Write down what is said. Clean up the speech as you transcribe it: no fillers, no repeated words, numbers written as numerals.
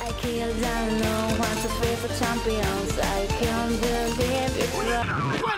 I killed them, no one's afraid for champions. I can't believe it's